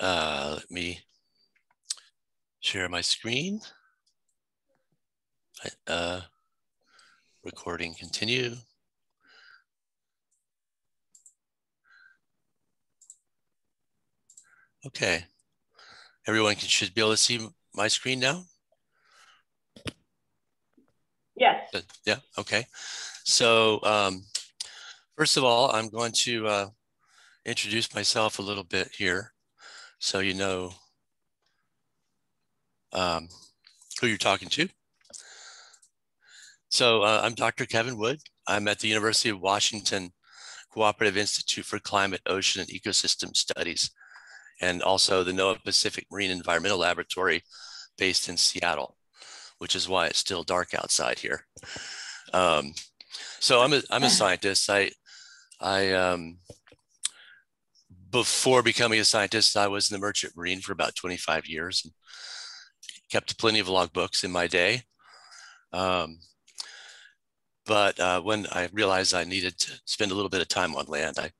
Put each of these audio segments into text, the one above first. Let me share my screen. Recording continue. Okay, everyone should be able to see my screen now? Yes. Yeah, okay. So first of all, I'm going to introduce myself a little bit here so you know who you're talking to. So I'm Dr. Kevin Wood. I'm at the University of Washington Cooperative Institute for Climate, Ocean, and Ecosystem Studies, and also the NOAA Pacific Marine Environmental Laboratory based in Seattle, which is why it's still dark outside here. So I'm a scientist. Before becoming a scientist, I was in the merchant marine for about 25 years and kept plenty of log books in my day. But when I realized I needed to spend a little bit of time on land, I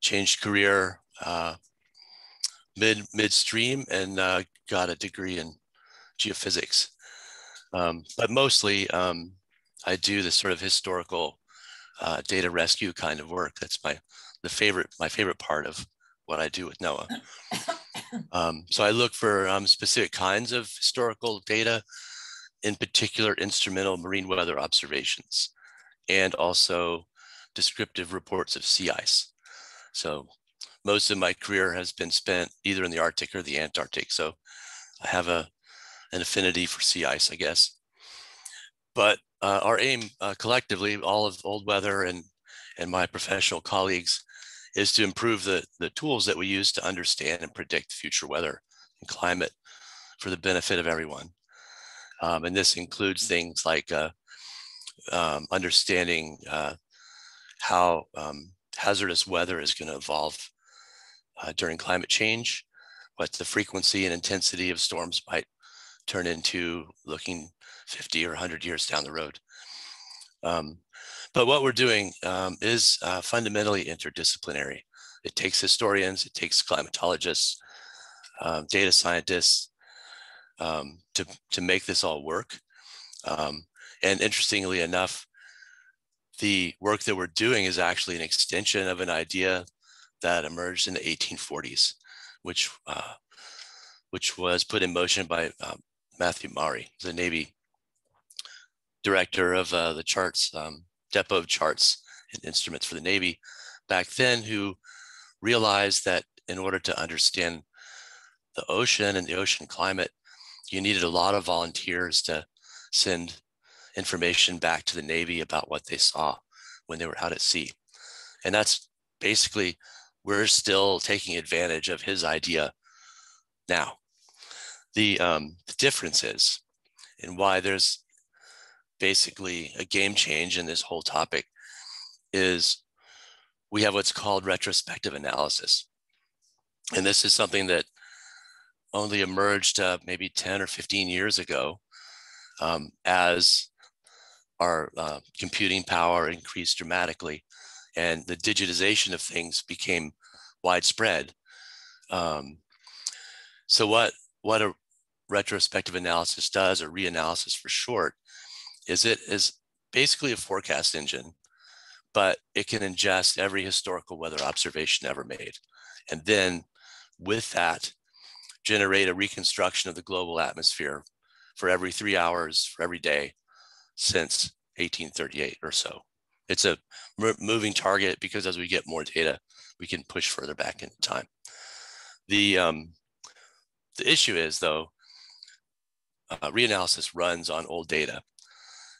changed career midstream and got a degree in geophysics. But mostly I do this sort of historical data rescue kind of work. That's my favorite part of what I do with NOAA. So I look for specific kinds of historical data, in particular instrumental marine weather observations, and also descriptive reports of sea ice. So most of my career has been spent either in the Arctic or the Antarctic. So I have an affinity for sea ice, I guess. But our aim collectively, all of Old Weather and my professional colleagues, is to improve the tools that we use to understand and predict future weather and climate for the benefit of everyone. And this includes things like understanding how hazardous weather is going to evolve during climate change, what the frequency and intensity of storms might turn into looking 50 or 100 years down the road. But what we're doing is fundamentally interdisciplinary. It takes historians, it takes climatologists, data scientists, to make this all work. And interestingly enough, the work that we're doing is actually an extension of an idea that emerged in the 1840s, which was put in motion by Matthew Maury, the Navy director of the charts, depot of charts and instruments for the Navy back then, who realized that in order to understand the ocean and the ocean climate, you needed a lot of volunteers to send information back to the Navy about what they saw when they were out at sea. And that's basically, we're still taking advantage of his idea now. The difference is, and why there's basically a game change in this whole topic, is we have what's called retrospective analysis. And this is something that only emerged maybe 10 or 15 years ago as our computing power increased dramatically and the digitization of things became widespread. So what a retrospective analysis does, or reanalysis for short, is it is basically a forecast engine, but it can ingest every historical weather observation ever made. And then with that, generate a reconstruction of the global atmosphere for every 3 hours, for every day since 1838 or so. It's a moving target because as we get more data, we can push further back into time. The issue is though, reanalysis runs on old data.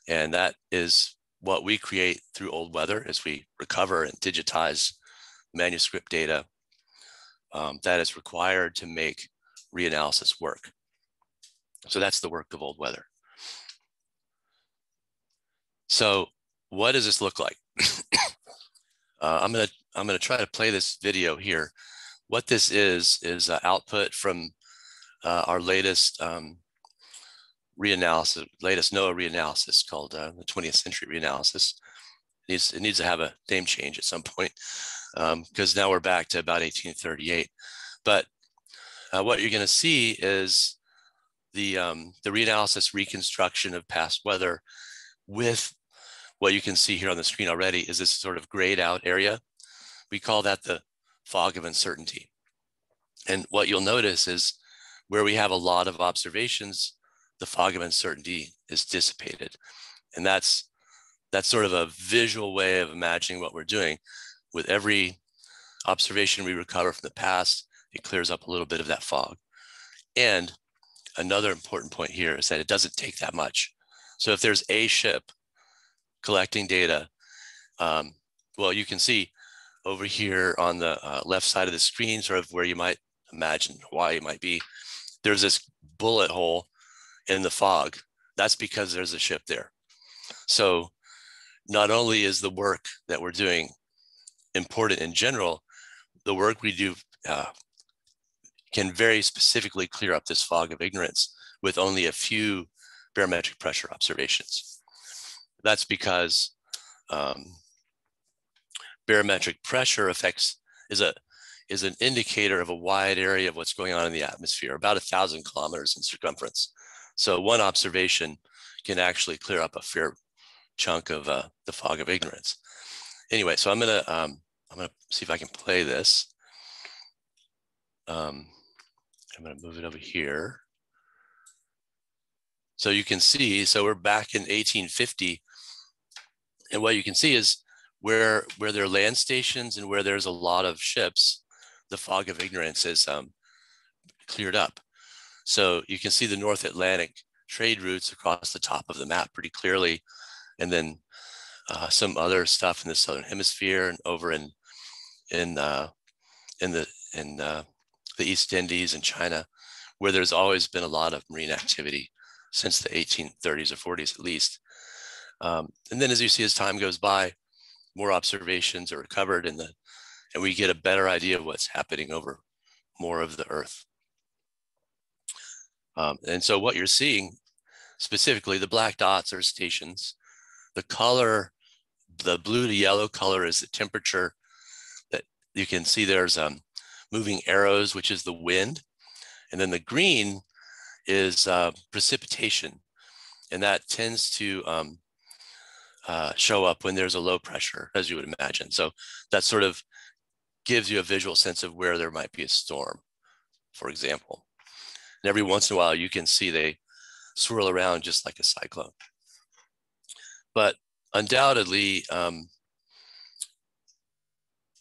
And that is what we create through Old Weather, as we recover and digitize manuscript data that is required to make reanalysis work. So that's the work of Old Weather. So what does this look like? I'm gonna try to play this video here. What this is output from our latest reanalysis, latest NOAA reanalysis called the 20th Century Reanalysis. It needs to have a name change at some point because now we're back to about 1838. But what you're going to see is the reanalysis reconstruction of past weather with what you can see here on the screen already is this sort of grayed out area. We call that the fog of uncertainty. And what you'll notice is where we have a lot of observations, the fog of uncertainty is dissipated. And that's sort of a visual way of imagining what we're doing. With every observation we recover from the past, it clears up a little bit of that fog. And another important point here is that it doesn't take that much. So if there's a ship collecting data, well, you can see over here on the left side of the screen, sort of where you might imagine Hawaii might be, there's this bullet hole in the fog. That's because there's a ship there. So not only is the work that we're doing important in general, the work we do can very specifically clear up this fog of ignorance with only a few barometric pressure observations. That's because barometric pressure effects is an indicator of a wide area of what's going on in the atmosphere, about 1,000 kilometers in circumference. So one observation can actually clear up a fair chunk of the fog of ignorance. Anyway, so I'm gonna see if I can play this. I'm gonna move it over here. So you can see, so we're back in 1850, and what you can see is where there are land stations and where there's a lot of ships, the fog of ignorance is cleared up. So you can see the North Atlantic trade routes across the top of the map pretty clearly, and then some other stuff in the Southern Hemisphere and over in the East Indies and China, where there's always been a lot of marine activity since the 1830s or 40s at least. And then as you see, as time goes by, more observations are recovered and we get a better idea of what's happening over more of the Earth. And so what you're seeing specifically, the black dots are stations. The color, the blue to yellow color, is the temperature. That you can see there's moving arrows, which is the wind. And then the green is precipitation. And that tends to show up when there's a low pressure, as you would imagine. So that sort of gives you a visual sense of where there might be a storm, for example. And every once in a while, you can see they swirl around just like a cyclone. But undoubtedly,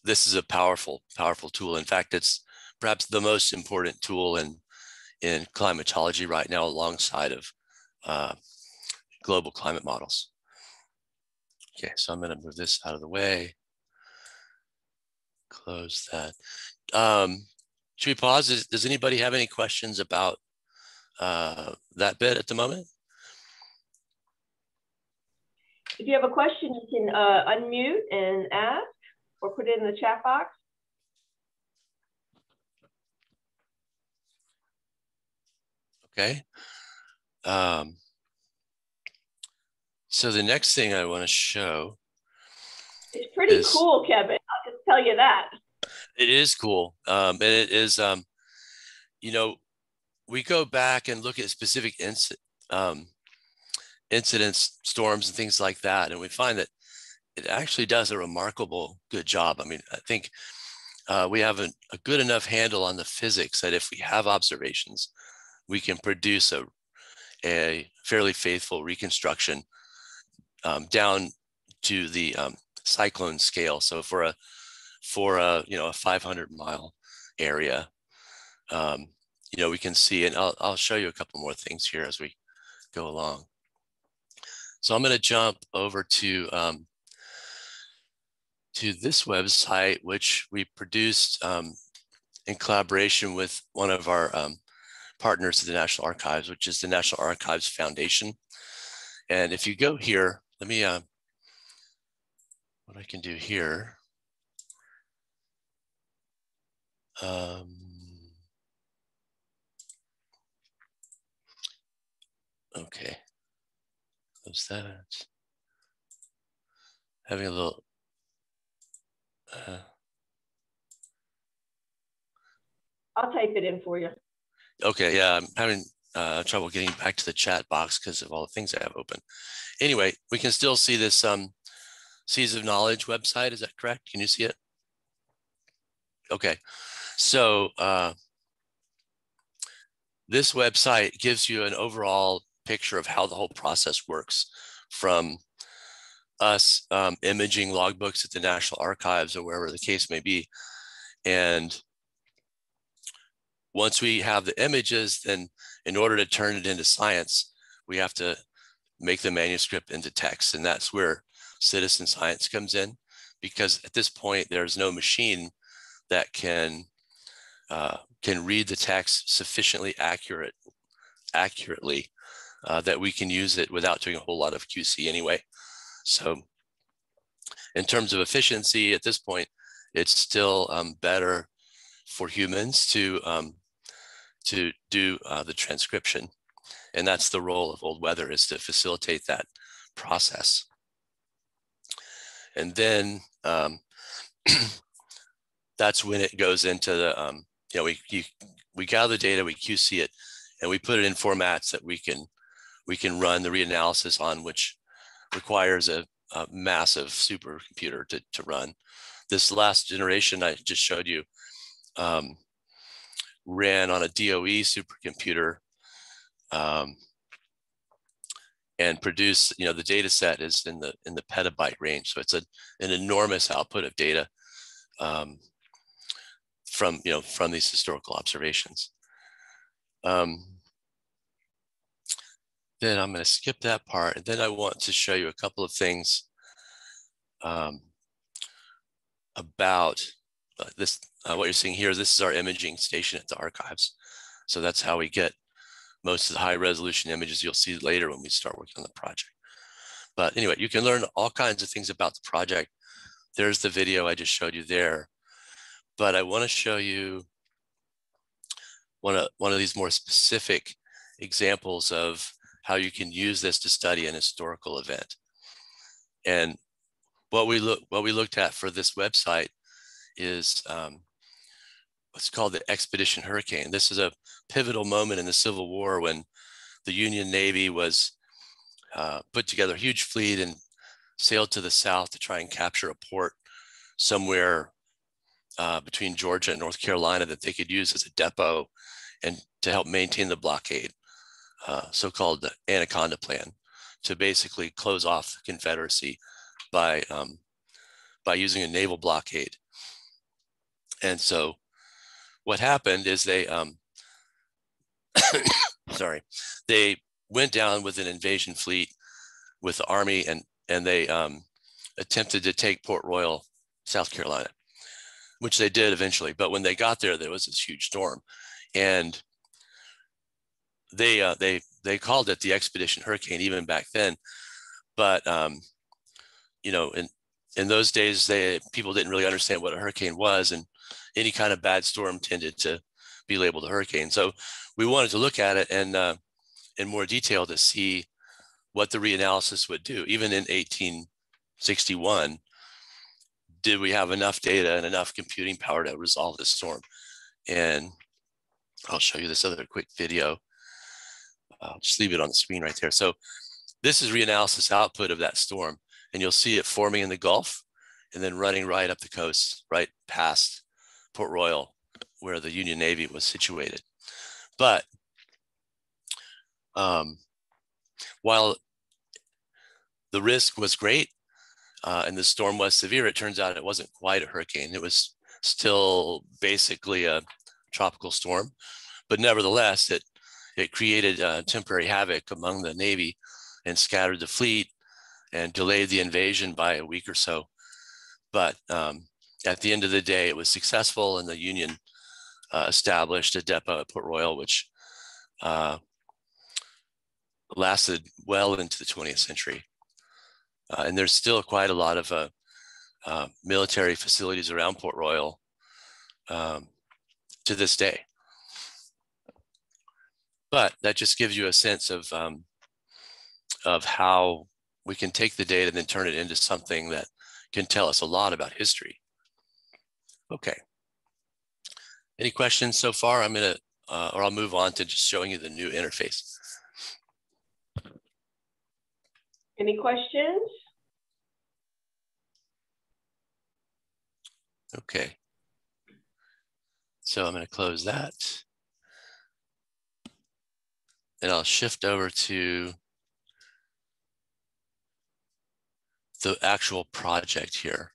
this is a powerful, powerful tool. In fact, it's perhaps the most important tool in climatology right now, alongside of global climate models. Okay, so I'm going to move this out of the way. Close that. Should we pause? Does anybody have any questions about that bit at the moment? If you have a question, you can unmute and ask, or put it in the chat box. Okay. So the next thing I want to show. It's pretty cool, Kevin. I'll just tell you that. It is cool. And it is, you know, we go back and look at specific incidents, storms, and things like that. And we find that it actually does a remarkable good job. I mean, I think we have a good enough handle on the physics that if we have observations, we can produce a fairly faithful reconstruction down to the cyclone scale. So for a you know, a 500-mile area, you know, we can see, and I'll show you a couple more things here as we go along. So I'm going to jump over to this website, which we produced in collaboration with one of our partners at the National Archives, which is the National Archives Foundation. And if you go here, let me, what I can do here. Okay. Close that. Having a little. I'll type it in for you. Okay, yeah, I'm having trouble getting back to the chat box because of all the things I have open. Anyway, we can still see this Seas of Knowledge website. Is that correct? Can you see it? Okay, so this website gives you an overall picture of how the whole process works, from us imaging logbooks at the National Archives or wherever the case may be. And once we have the images, then in order to turn it into science, we have to make the manuscript into text. And that's where citizen science comes in, because at this point, there's no machine that can read the text sufficiently accurately that we can use it without doing a whole lot of QC anyway. So in terms of efficiency at this point, it's still better for humans to do the transcription. And that's the role of Old Weather, is to facilitate that process. And then that's when it goes into the, you know, we gather data, we QC it, and we put it in formats that we can run the reanalysis on, which requires a massive supercomputer to run. This last generation I just showed you ran on a DOE supercomputer and produced, you know, the data set is in the petabyte range. So it's an enormous output of data from these historical observations. Then I'm going to skip that part, and then I want to show you a couple of things about this. What you're seeing here, this is our imaging station at the archives. So that's how we get most of the high resolution images you'll see later when we start working on the project. But anyway, you can learn all kinds of things about the project. There's the video I just showed you there, but I want to show you one of these more specific examples of how you can use this to study an historical event. And what we looked at for this website is what's called the Expedition Hurricane. This is a pivotal moment in the Civil War when the Union Navy was put together a huge fleet and sailed to the south to try and capture a port somewhere between Georgia and North Carolina that they could use as a depot and to help maintain the blockade. So-called the Anaconda Plan, to basically close off the Confederacy by using a naval blockade. And so what happened is they, sorry, they went down with an invasion fleet with the Army, and they attempted to take Port Royal, South Carolina, which they did eventually. But when they got there, there was this huge storm, and they called it the Expedition Hurricane even back then, but you know, in those days, people didn't really understand what a hurricane was, and any kind of bad storm tended to be labeled a hurricane. So we wanted to look at it and in more detail to see what the reanalysis would do. Even in 1861, did we have enough data and enough computing power to resolve this storm? And I'll show you this other quick video. I'll just leave it on the screen right there. So this is reanalysis output of that storm, and you'll see it forming in the Gulf and then running right up the coast, right past Port Royal, where the Union Navy was situated. But while the risk was great and the storm was severe, it turns out it wasn't quite a hurricane. It was still basically a tropical storm, but nevertheless, it created temporary havoc among the Navy and scattered the fleet and delayed the invasion by a week or so. But at the end of the day, it was successful, and the Union established a depot at Port Royal, which lasted well into the 20th century. And there's still quite a lot of military facilities around Port Royal to this day. But that just gives you a sense of how we can take the data and then turn it into something that can tell us a lot about history. Okay. Any questions so far? I'm going to or I'll move on to just showing you the new interface. Any questions? Okay. So I'm going to close that. And I'll shift over to the actual project here.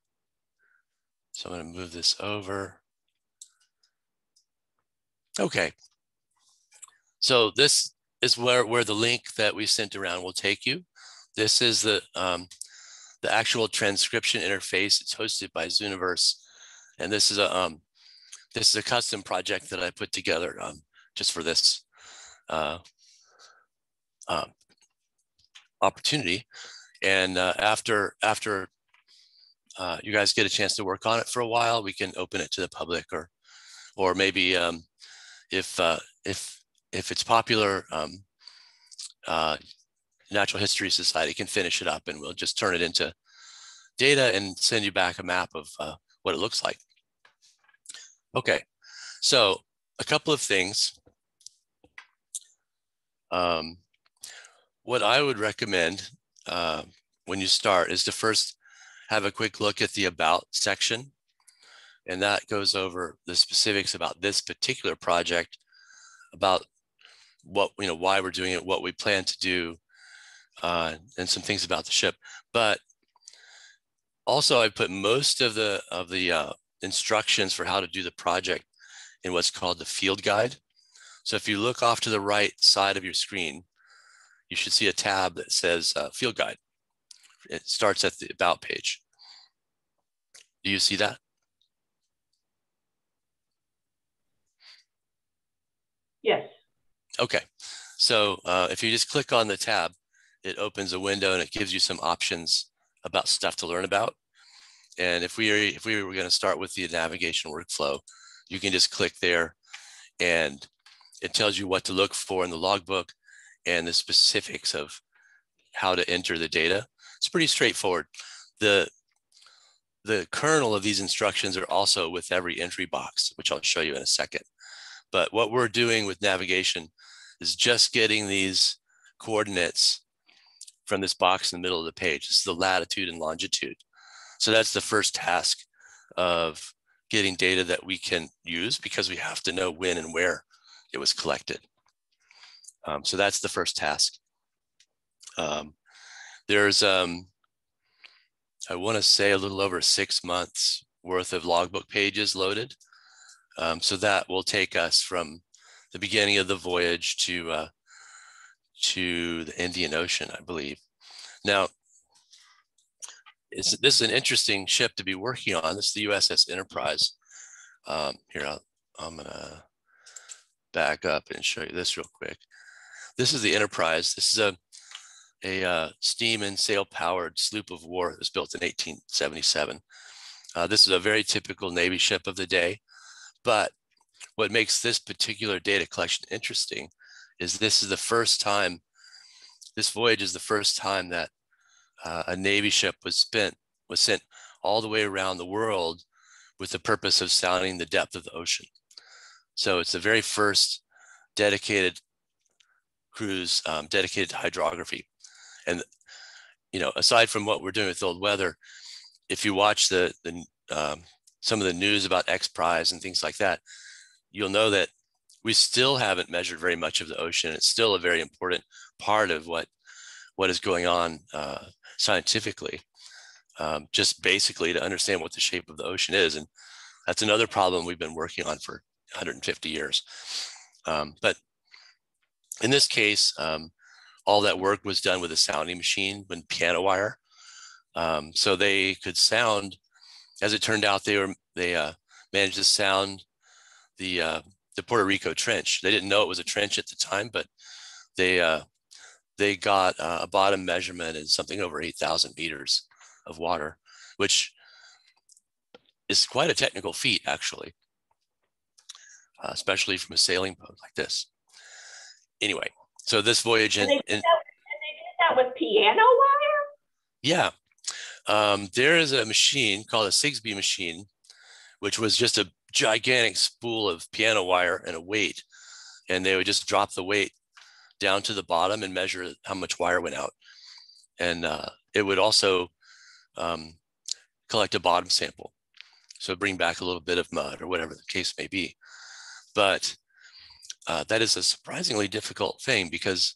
So I'm going to move this over. Okay. So this is where the link that we sent around will take you. This is the actual transcription interface. It's hosted by Zooniverse. And this is a custom project that I put together just for this opportunity. And after you guys get a chance to work on it for a while, we can open it to the public, or maybe if it's popular, Natural History Society can finish it up, and we'll just turn it into data and send you back a map of what it looks like. Okay, so a couple of things. What I would recommend when you start is to first have a quick look at the about section. And that goes over the specifics about this particular project, about what, you know, why we're doing it, what we plan to do, and some things about the ship. But also I put most of the instructions for how to do the project in what's called the field guide. So if you look off to the right side of your screen, you should see a tab that says field guide. It starts at the about page. Do you see that? Yes. Okay. So if you just click on the tab, it opens a window and it gives you some options about stuff to learn about. And if we were going to start with the navigation workflow, you can just click there and it tells you what to look for in the logbook and the specifics of how to enter the data. It's pretty straightforward. The kernel of these instructions are also with every entry box, which I'll show you in a second. But what we're doing with navigation is just getting these coordinates from this box in the middle of the page. This is the latitude and longitude. So that's the first task of getting data that we can use, because we have to know when and where it was collected. So that's the first task. There's, I want to say a little over 6 months worth of logbook pages loaded. So that will take us from the beginning of the voyage to the Indian Ocean, I believe. Now, this is an interesting ship to be working on. This is the USS Enterprise. Here, I'm gonna back up and show you this real quick. This is the Enterprise. This is a steam and sail powered sloop of war that was built in 1877. This is a very typical Navy ship of the day. But what makes this particular data collection interesting is this is the first time, this voyage is the first time that a Navy ship was sent all the way around the world with the purpose of sounding the depth of the ocean. So it's the very first dedicated cruise dedicated to hydrography. And, you know, aside from what we're doing with Old Weather, if you watch some of the news about XPRIZE and things like that, you'll know that we still haven't measured very much of the ocean. It's still a very important part of what is going on scientifically, just basically to understand what the shape of the ocean is. And that's another problem we've been working on for 150 years. But in this case, all that work was done with a sounding machine with piano wire. So they could sound, as it turned out, they managed to sound the Puerto Rico Trench. They didn't know it was a trench at the time, but they got a bottom measurement in something over 8,000 meters of water, which is quite a technical feat, actually, especially from a sailing boat like this. Anyway, so this voyage... And they did that with piano wire? Yeah. There is a machine called a Sigsbee machine, which was just a gigantic spool of piano wire and a weight and they would just drop the weight down to the bottom and measure how much wire went out. And it would also collect a bottom sample. So bring back a little bit of mud or whatever the case may be. But that is a surprisingly difficult thing because,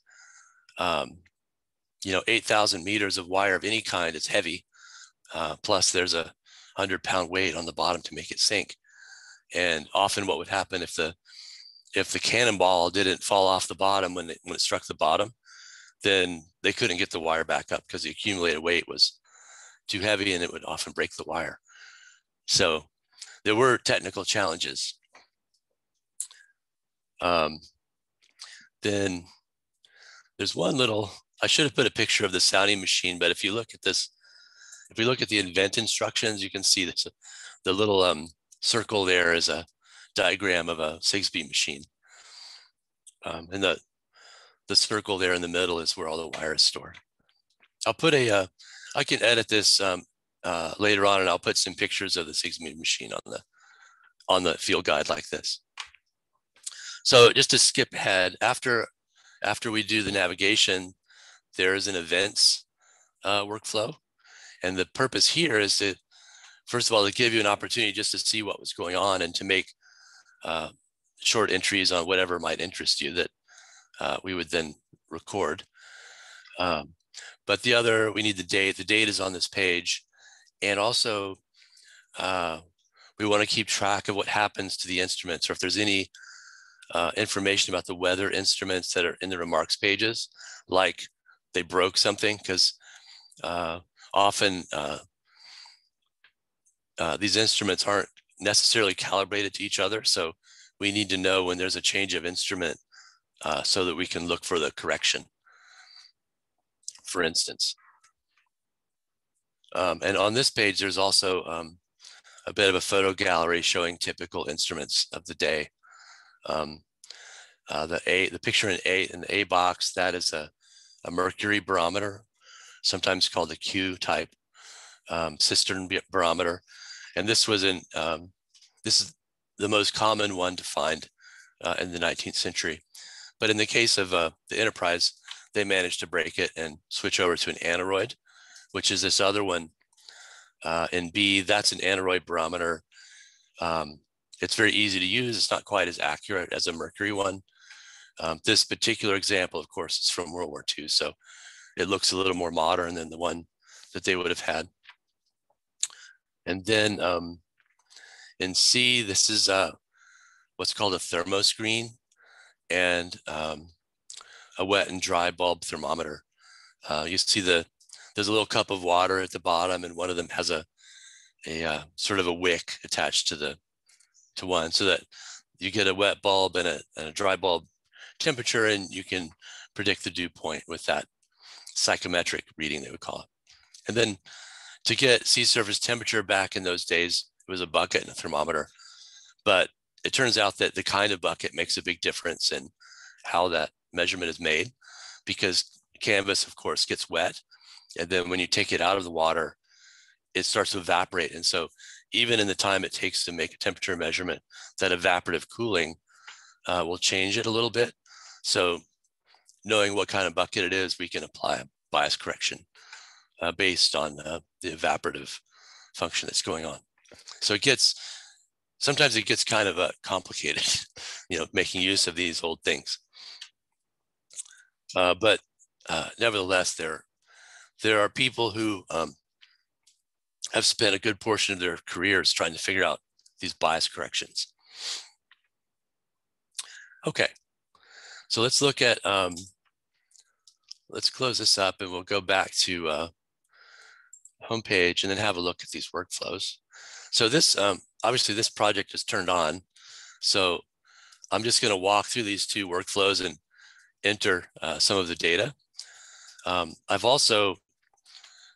you know, 8,000 meters of wire of any kind is heavy. Plus there's a 100-pound weight on the bottom to make it sink. And often what would happen if the cannonball didn't fall off the bottom when it struck the bottom, then they couldn't get the wire back up because the accumulated weight was too heavy and it would often break the wire. So there were technical challenges. Then there's one little, I should have put a picture of the sounding machine, but if you look at this, if we look at the invent instructions, you can see that the little circle there is a diagram of a Sigsbee machine. And the circle there in the middle is where all the wire is stored. I'll put a, I can edit this later on, and I'll put some pictures of the Sigsbee machine on the field guide like this. So just to skip ahead, after we do the navigation, there is an events workflow. And the purpose here is to, first of all, to give you an opportunity just to see what was going on and to make short entries on whatever might interest you that we would then record. But the other, we need the date. The date is on this page. And also, we want to keep track of what happens to the instruments, or if there's any information about the weather instruments that are in the remarks pages, like they broke something, because often these instruments aren't necessarily calibrated to each other. So we need to know when there's a change of instrument so that we can look for the correction, for instance. And on this page, there's also a bit of a photo gallery showing typical instruments of the day. The picture in the A box, that is a mercury barometer, sometimes called a Q type cistern barometer. And this was in, this is the most common one to find in the 19th century. But in the case of the Enterprise, they managed to break it and switch over to an aneroid, which is this other one in B. That's an aneroid barometer. It's very easy to use. It's not quite as accurate as a mercury one. This particular example, of course, is from World War II. So it looks a little more modern than the one that they would have had. And then in C, this is what's called a thermoscreen and a wet and dry bulb thermometer. You see there's a little cup of water at the bottom, and one of them has a sort of a wick attached to one, so that you get a wet bulb and a dry bulb temperature, and you can predict the dew point with that psychometric reading, they would call it. And then to get sea surface temperature back in those days, it was a bucket and a thermometer. But it turns out that the kind of bucket makes a big difference in how that measurement is made, because canvas, of course, gets wet. And then when you take it out of the water, it starts to evaporate. And so even in the time it takes to make a temperature measurement, that evaporative cooling will change it a little bit. So knowing what kind of bucket it is, we can apply a bias correction based on the evaporative function that's going on. So it gets, sometimes it gets kind of complicated, you know, making use of these old things. But nevertheless, there are people who have spent a good portion of their careers trying to figure out these bias corrections. Okay, so let's look at, let's close this up and we'll go back to homepage and then have a look at these workflows. So this, obviously this project is turned on. So I'm just gonna walk through these two workflows and enter some of the data. I've also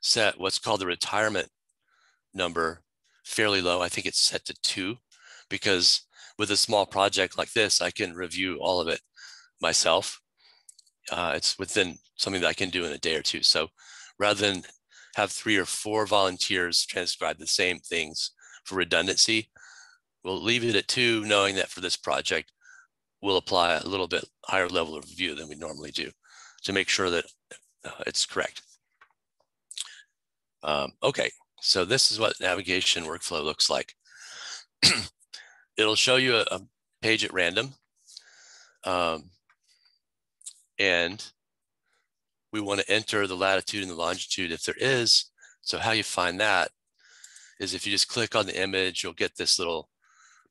set what's called the retirement number fairly low. I think it's set to 2 because with a small project like this, I can review all of it myself. It's within something that I can do in a day or two. So rather than have 3 or 4 volunteers transcribe the same things for redundancy, we'll leave it at 2, knowing that for this project, we'll apply a little bit higher level of review than we normally do to make sure that it's correct. Okay, so this is what navigation workflow looks like. It'll show you a page at random. And we want to enter the latitude and the longitude if there is. So how you find that is if you just click on the image, you'll get this little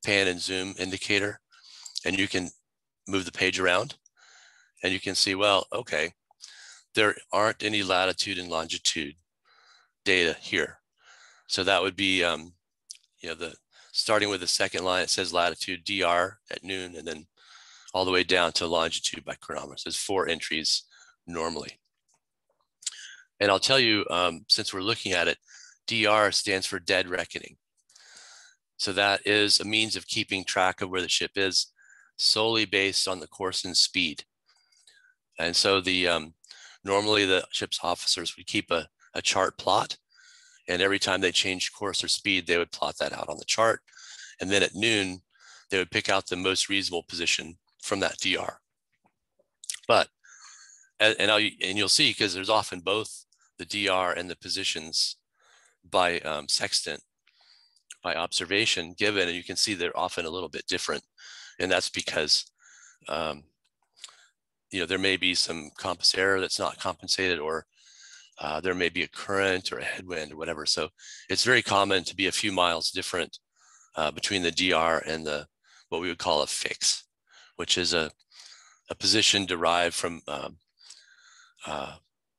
pan and zoom indicator, and you can move the page around and you can see, well, okay, there aren't any latitude and longitude data here. So that would be, you know, starting with the second line, it says latitude DR at noon, and then all the way down to longitude by chronometer. There's 4 entries normally. And I'll tell you, since we're looking at it, DR stands for dead reckoning. So that is a means of keeping track of where the ship is solely based on the course and speed. And so the normally the ship's officers would keep a chart plot, and every time they changed course or speed, they would plot that out on the chart. And then at noon, they would pick out the most reasonable position from that DR. But, and you'll see, because there's often both the DR and the positions by sextant, by observation given, and you can see they're often a little bit different. And that's because, you know, there may be some compass error that's not compensated, or there may be a current or a headwind or whatever. So it's very common to be a few miles different between the DR and the, what we would call a fix, which is a position derived from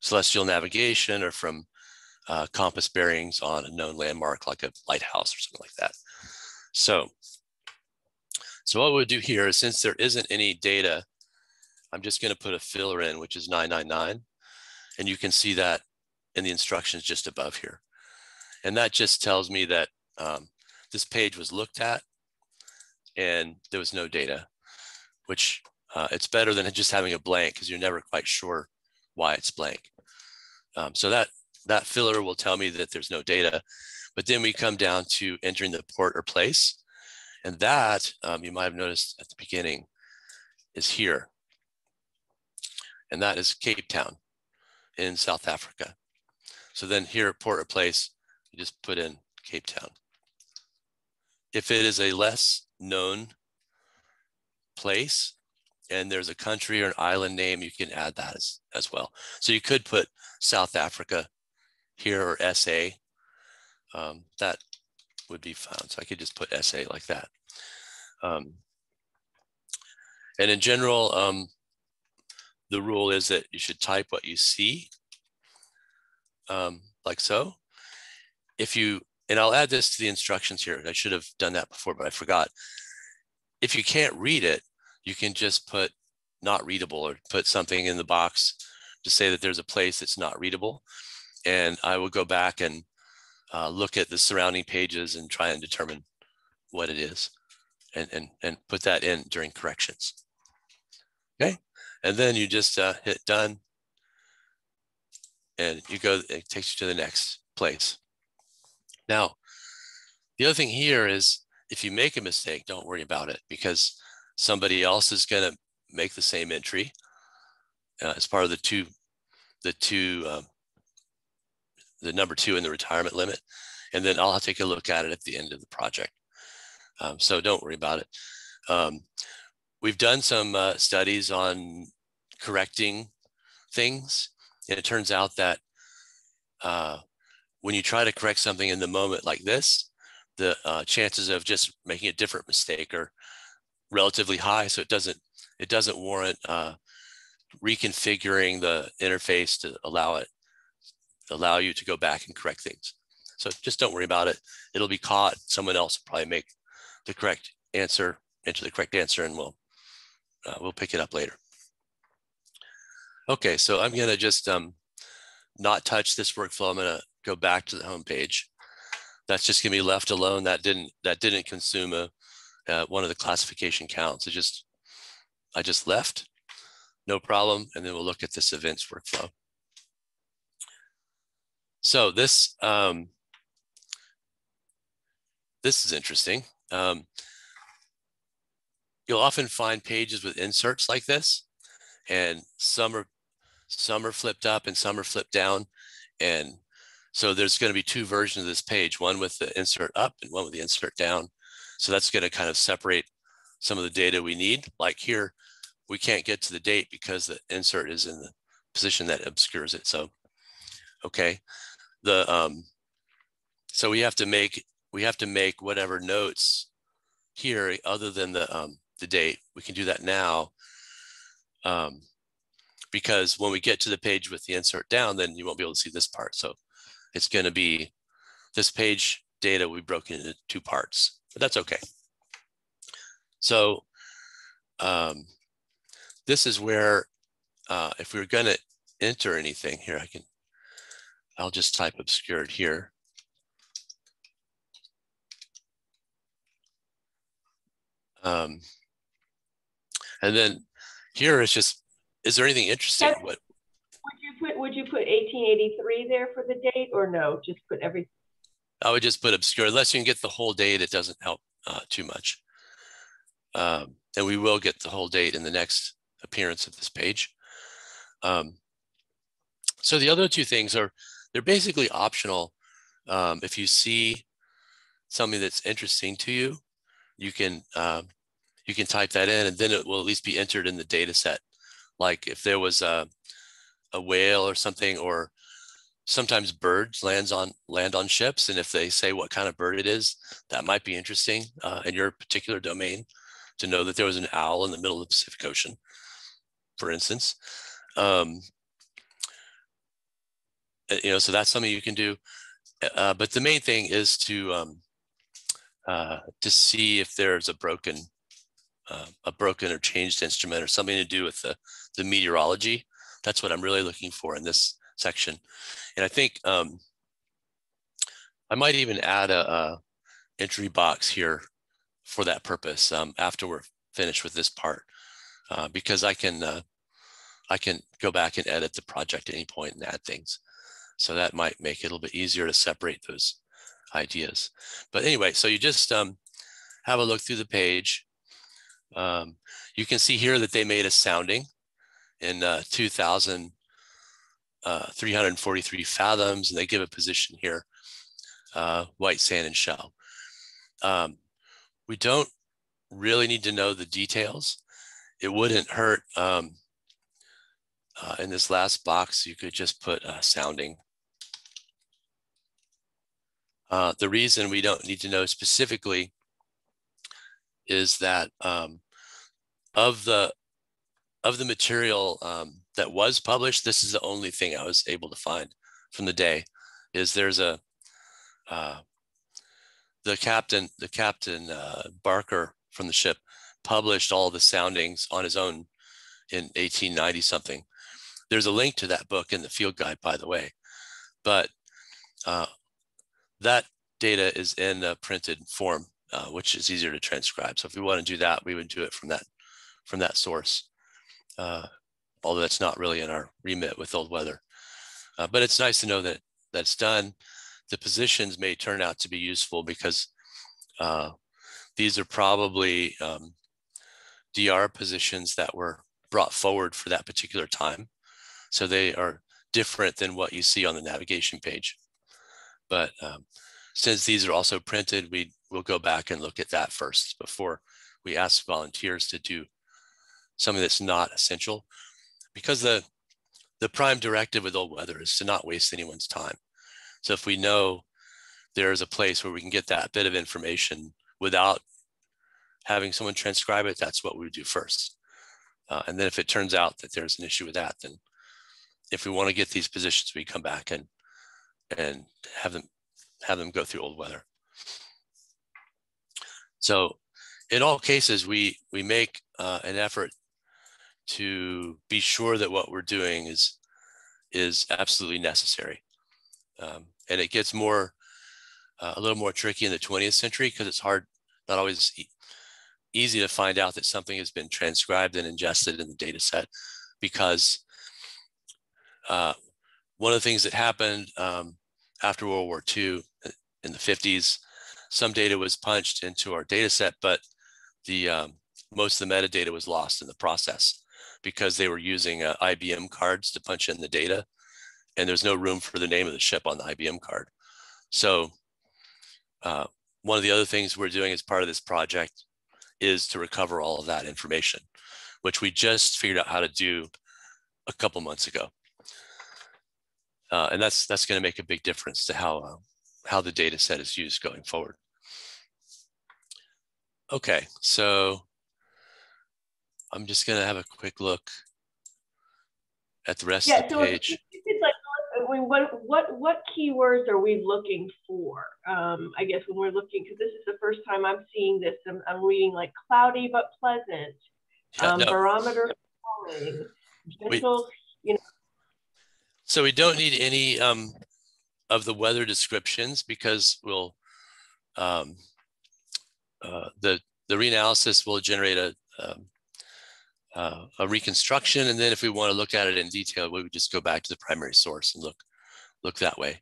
celestial navigation or from compass bearings on a known landmark like a lighthouse or something like that. So what we'll do here is, since there isn't any data, I'm just going to put a filler in, which is 999. And you can see that in the instructions just above here. And that just tells me that this page was looked at and there was no data, which it's better than just having a blank, because you're never quite sure why it's blank. So that filler will tell me that there's no data, but then we come down to entering the port or place. And that you might've noticed at the beginning is here. And that is Cape Town in South Africa. So then here at port or place, you just put in Cape Town. If it is a less known place and there's a country or an island name, you can add that as well. So you could put South Africa here, or SA, that would be found. So I could just put SA like that. And in general, the rule is that you should type what you see, like so. If you, and I'll add this to the instructions here. I should have done that before, but I forgot. If you can't read it, you can just put not readable, or put something in the box to say that there's a place that's not readable. And I will go back and look at the surrounding pages and try and determine what it is, and put that in during corrections. Okay. And then you just hit done, and you go, it takes you to the next place. Now, the other thing here is, if you make a mistake, don't worry about it, because somebody else is going to make the same entry as part of the number 2 in the retirement limit. And then I'll take a look at it at the end of the project. So don't worry about it. We've done some studies on correcting things, and it turns out that when you try to correct something in the moment like this, the chances of just making a different mistake are relatively high, so it doesn't warrant reconfiguring the interface to allow you to go back and correct things. So just don't worry about it. It'll be caught. Someone else will probably make the correct answer, and we'll pick it up later. Okay, so I'm going to just not touch this workflow. I'm going to go back to the home page. That's just going to be left alone. That didn't consume one of the classification counts. I just left, no problem. And then we'll look at this events workflow. So this is interesting. You'll often find pages with inserts like this, and some are flipped up and some are flipped down. And so there's going to be two versions of this page, one with the insert up and one with the insert down. So that's going to kind of separate some of the data we need. Like here, we can't get to the date because the insert is in the position that obscures it. So, okay. So we have to make whatever notes here other than the date. We can do that now, because when we get to the page with the insert down, then you won't be able to see this part. So it's going to be this page data we've broken into two parts, but that's okay. So this is where if we're going to enter anything here, I'll just type obscured here. And then here is just, is there anything interesting? Kevin, what would you put 1883 there for the date, or no? Just put everything. I would just put obscure. Unless you can get the whole date, it doesn't help too much. And we will get the whole date in the next appearance of this page. So the other two things are, they're basically optional. If you see something that's interesting to you, you can type that in, and then it will at least be entered in the data set. Like if there was a whale or something, or sometimes birds land on ships, and if they say what kind of bird it is, that might be interesting in your particular domain, to know that there was an owl in the middle of the Pacific Ocean, for instance. You know, so that's something you can do. But the main thing is to see if there's a broken or changed instrument, or something to do with the meteorology. That's what I'm really looking for in this section. And I think I might even add a entry box here for that purpose after we're finished with this part, because I can go back and edit the project at any point and add things. So that might make it a little bit easier to separate those ideas. But anyway, so you just have a look through the page. You can see here that they made a sounding in 2,343 fathoms, and they give a position here, white sand and shell. We don't really need to know the details. It wouldn't hurt. In this last box, you could just put sounding. The reason we don't need to know specifically is that of the material that was published, this is the only thing I was able to find from the day. Is there's a the captain Barker from the ship published all the soundings on his own in 1890 something. There's a link to that book in the field guide, by the way, but that data is in a printed form, which is easier to transcribe. So if we want to do that, we would do it from that source. Although that's not really in our remit with Old Weather, but it's nice to know that that's done. The positions may turn out to be useful, because these are probably DR positions that were brought forward for that particular time. So they are different than what you see on the navigation page. But since these are also printed, we will go back and look at that first before we ask volunteers to do something that's not essential, because the prime directive with Old Weather is to not waste anyone's time. So if we know there's a place where we can get that bit of information without having someone transcribe it, that's what we would do first. And then if it turns out that there's an issue with that, then if we want to get these positions, we come back and have them go through Old Weather. So in all cases, we make an effort to be sure that what we're doing is absolutely necessary. And it gets more, a little more tricky in the 20th century, because it's hard, not always easy to find out that something has been transcribed and ingested in the data set, because one of the things that happened after World War II in the 50s, some data was punched into our data set, but the most of the metadata was lost in the process because they were using IBM cards to punch in the data, and there's no room for the name of the ship on the IBM card. So one of the other things we're doing as part of this project is to recover all of that information, which we just figured out how to do a couple months ago. And that's going to make a big difference to how the data set is used going forward. Okay, so I'm just going to have a quick look at the rest of the page. I mean, what keywords are we looking for? I guess when we're looking, because this is the first time I'm seeing this, I'm reading like cloudy but pleasant, barometer falling, gentle, you know. So we don't need any of the weather descriptions because we'll the reanalysis will generate a reconstruction, and then if we want to look at it in detail, we would just go back to the primary source and look that way.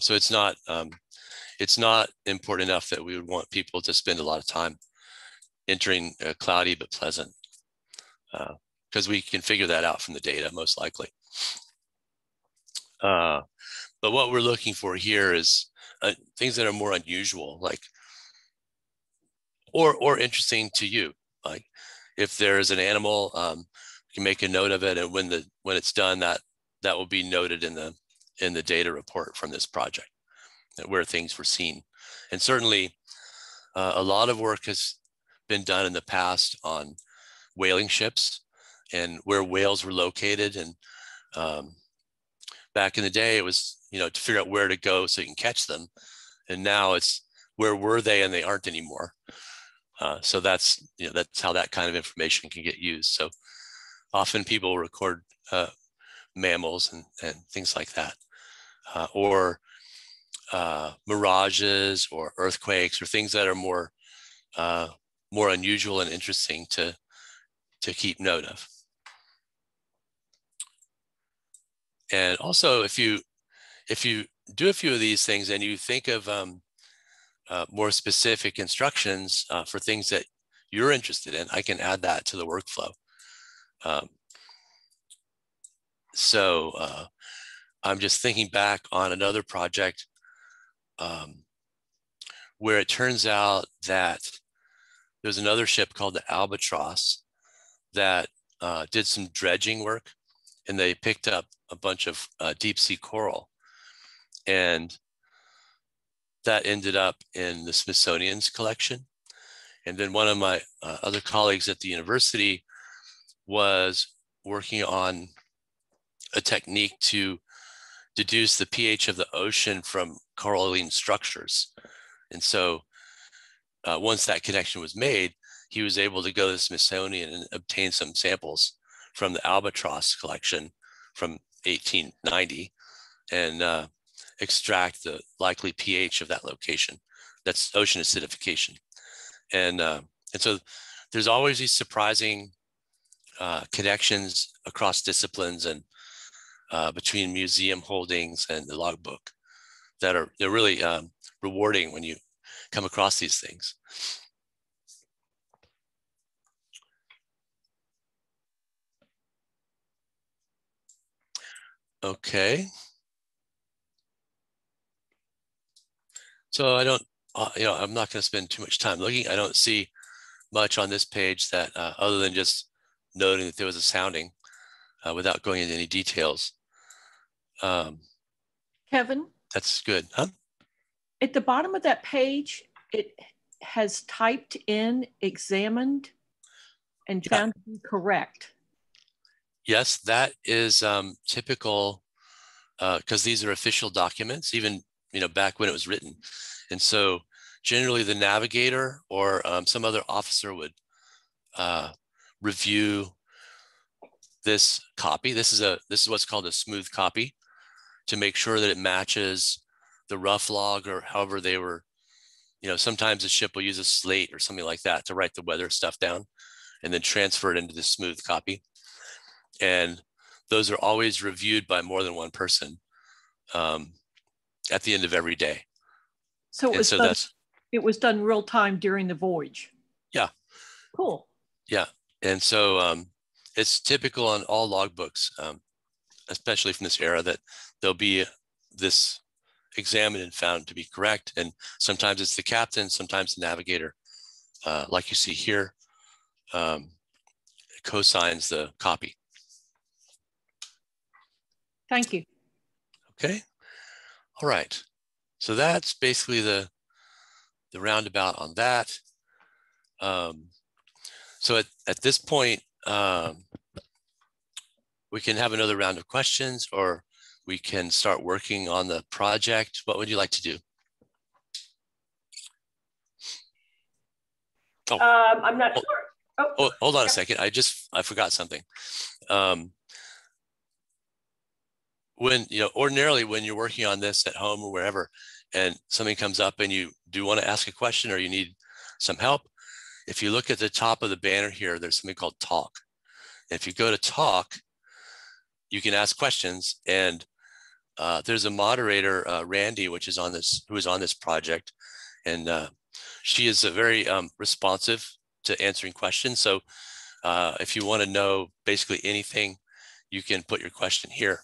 So it's not important enough that we would want people to spend a lot of time entering cloudy but pleasant, because we can figure that out from the data most likely. But what we're looking for here is things that are more unusual, like or interesting to you, like. If there is an animal, you can make a note of it, and when it's done, that will be noted in the data report from this project, where things were seen. And certainly, a lot of work has been done in the past on whaling ships and where whales were located. And back in the day, it was to figure out where to go so you can catch them, and now it's where were they, and they aren't anymore. So that's, that's how that kind of information can get used. So often people record mammals and things like that, or mirages or earthquakes or things that are more, more unusual and interesting to keep note of. And also, if you do a few of these things and you think of more specific instructions for things that you're interested in, I can add that to the workflow. So I'm just thinking back on another project where it turns out that there's another ship called the Albatross that did some dredging work, and they picked up a bunch of deep sea coral. And that ended up in the Smithsonian's collection. And then one of my other colleagues at the university was working on a technique to deduce the pH of the ocean from coralline structures. And so once that connection was made, he was able to go to the Smithsonian and obtain some samples from the Albatross collection from 1890. And extract the likely pH of that location. That's ocean acidification. And so there's always these surprising connections across disciplines and between museum holdings and the logbook that are really rewarding when you come across these things. Okay. So I don't, I'm not going to spend too much time looking. I don't see much on this page that other than just noting that there was a sounding without going into any details. Kevin? That's good, huh? At the bottom of that page, it has typed in examined and found to be correct. Yes, that is typical because these are official documents, even back when it was written. And so generally the navigator or some other officer would review this copy. This is what's called a smooth copy, to make sure that it matches the rough log, or however they were, sometimes the ship will use a slate or something like that to write the weather stuff down and then transfer it into the smooth copy. And those are always reviewed by more than one person. At the end of every day. So it was done real time during the voyage. Yeah. Cool. Yeah. And so it's typical on all logbooks, especially from this era, that there'll be this examined and found to be correct. And sometimes it's the captain, sometimes the navigator, like you see here, co-signs the copy. Thank you. Okay. All right. So that's basically the roundabout on that. So at this point, we can have another round of questions, or we can start working on the project. What would you like to do? Oh. I'm not sure. Oh, hold on a second. I forgot something. When, you know, ordinarily when you're working on this at home or wherever, and something comes up and you do want to ask a question or you need some help, if you look at the top of the banner here, there's something called Talk. If you go to Talk, you can ask questions, and there's a moderator, Randy, who is on this project, and she is a very responsive to answering questions. So if you want to know basically anything, you can put your question here.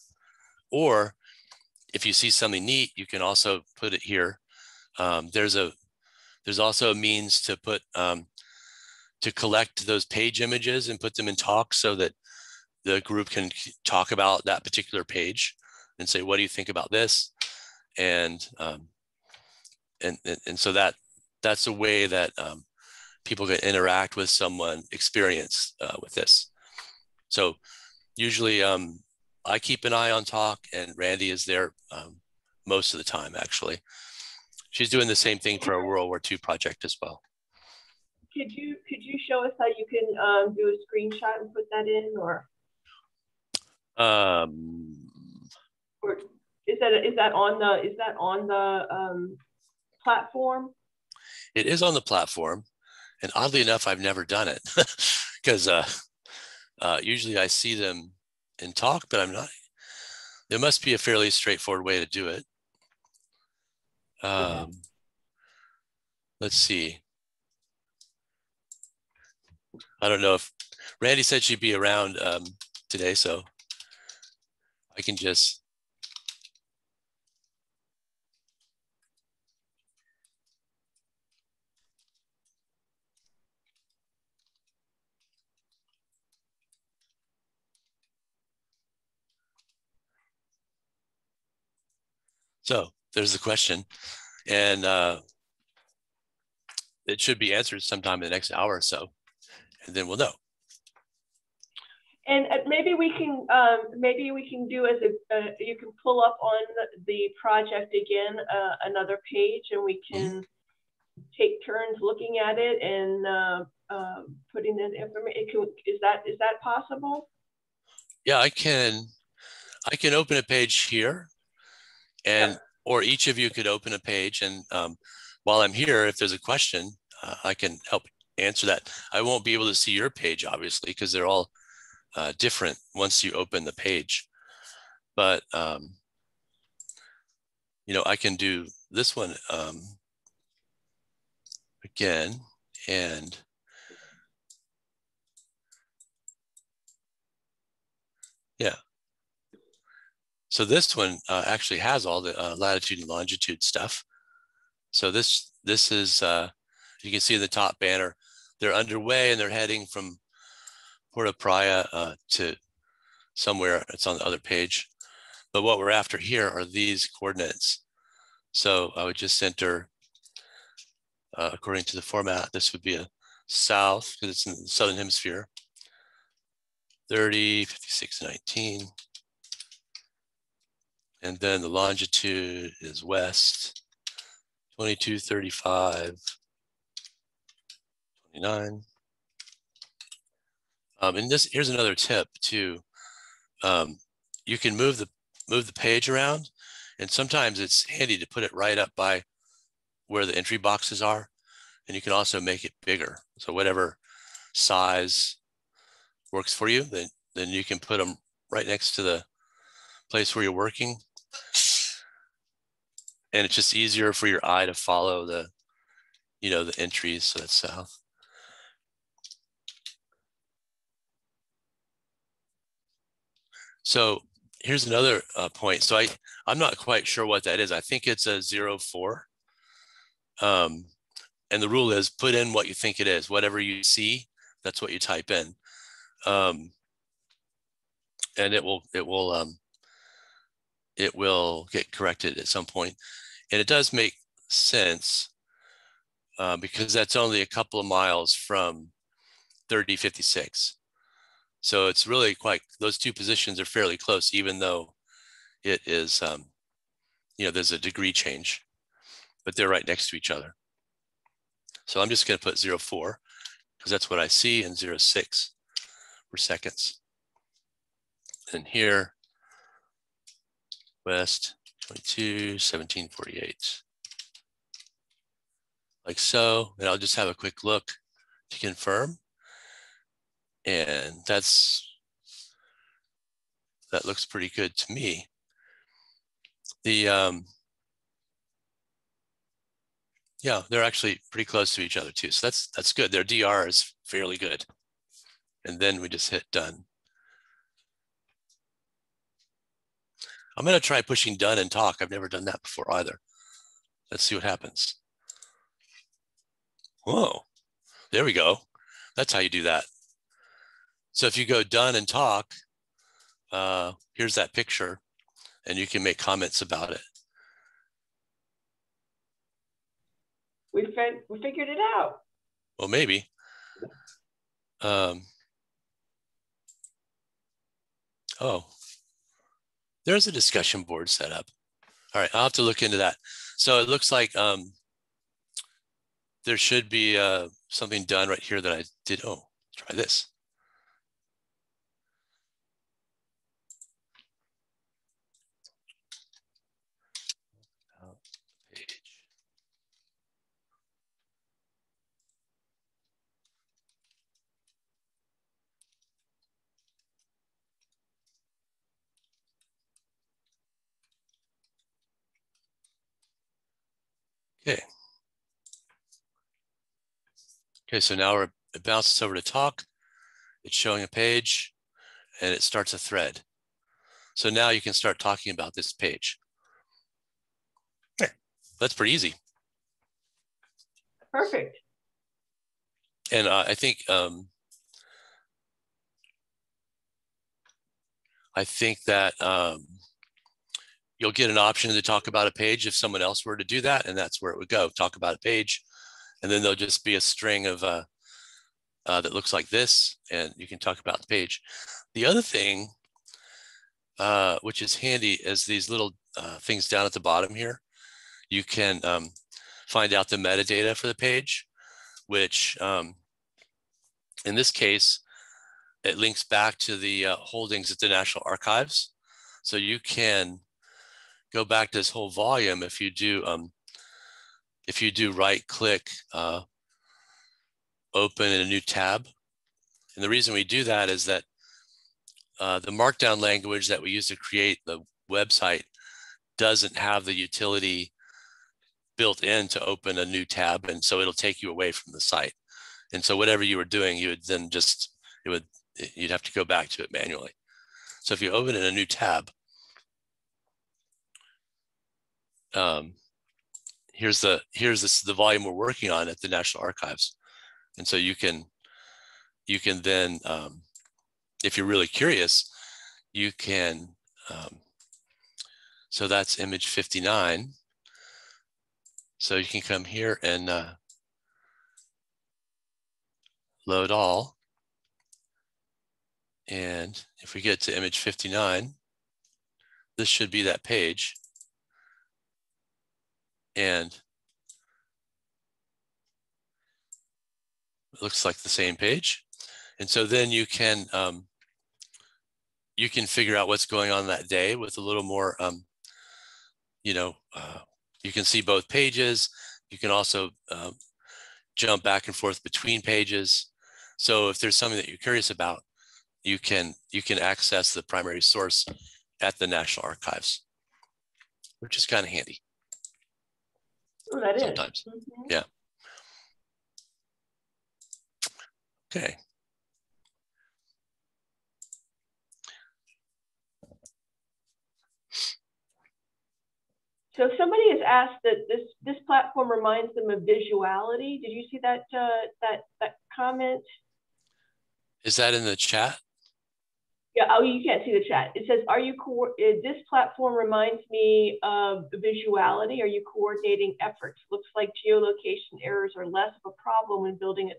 Or if you see something neat, you can also put it here. There's also a means to put to collect those page images and put them in Talk, so that the group can talk about that particular page and say, "What do you think about this?" And so that's a way that people can interact with someone experienced with this. So usually I keep an eye on Talk, and Randy is there most of the time, actually. She's doing the same thing for a World War II project as well. Could you show us how you can do a screenshot and put that in, or is that on the platform? It is on the platform, and oddly enough, I've never done it because usually I see them in Talk, but I'm not. There must be a fairly straightforward way to do it. Let's see. I don't know if Randy said she'd be around today, so I can just. So there's the question, and it should be answered sometime in the next hour or so, and then we'll know. And maybe we can do as a you can pull up on the project again another page, and we can take turns looking at it and putting in information. Is that possible? Yeah, I can open a page here. And, or each of you could open a page, and while I'm here, if there's a question, I can help answer that. I won't be able to see your page, obviously, because they're all different once you open the page. But, you know, I can do this one again, and yeah. So this one actually has all the latitude and longitude stuff. So this is, you can see in the top banner, they're underway and they're heading from Porto Praia to somewhere. It's on the other page. But what we're after here are these coordinates. So I would just enter, according to the format, this would be a south, because it's in the Southern Hemisphere, 30, 56, 19. And then the longitude is west, 22, 35, 29. And this, here's another tip too. You can move the page around, and sometimes it's handy to put it right up by where the entry boxes are. And you can also make it bigger. So whatever size works for you, then you can put them right next to the place where you're working. And it's just easier for your eye to follow the entries. So that's south. So here's another point. So I'm not quite sure what that is. I think it's a 0.4. And the rule is put in what you think it is. Whatever you see, that's what you type in. And it will get corrected at some point. And it does make sense because that's only a couple of miles from 3056. So it's really quite, those two positions are fairly close, even though it is, you know, there's a degree change, but they're right next to each other. So I'm just going to put 0.4 because that's what I see, and 0.6 for seconds. And here, west 22, 1748, like so. And I'll just have a quick look to confirm. And that looks pretty good to me. Yeah, they're actually pretty close to each other too. So that's good. Their DR is fairly good. And then we just hit done. I'm gonna try pushing done and talk. I've never done that before either. Let's see what happens. Whoa, there we go. That's how you do that. So if you go done and talk, here's that picture, and you can make comments about it. We figured it out. Well, maybe. Oh, there's a discussion board set up. All right, I'll have to look into that. So it looks like there should be something done right here that I did. Oh, try this. Okay, so now it bounces over to talk. It's showing a page and it starts a thread. So now you can start talking about this page. Okay. That's pretty easy. Perfect. And I think that you'll get an option to talk about a page if someone else were to do that, and that's where it would go, talk about a page. And then there'll just be a string of that looks like this, and you can talk about the page. The other thing, which is handy, is these little things down at the bottom here. You can find out the metadata for the page, which in this case, it links back to the holdings at the National Archives. So you can go back to this whole volume if you do right click, open in a new tab. And the reason we do that is that the markdown language that we use to create the website doesn't have the utility built in to open a new tab. And so it'll take you away from the site. And so whatever you were doing, you would then just, you'd have to go back to it manually. So if you open in a new tab, here's the volume we're working on at the National Archives. And so you can then, if you're really curious, you can, so that's image 59. So you can come here and load all. And if we get to image 59, this should be that page. And it looks like the same page. And so then you can figure out what's going on that day with a little more, you can see both pages. You can also jump back and forth between pages. So if there's something that you're curious about, you can access the primary source at the National Archives, which is kind of handy. Oh, that sometimes. Is. Mm-hmm. Yeah. Okay. So somebody has asked that this platform reminds them of visuality. Did you see that that comment? Is that in the chat? Yeah. Oh, you can't see the chat. It says, "Are you this platform reminds me of visuality? Are you coordinating efforts? Looks like geolocation errors are less of a problem when building a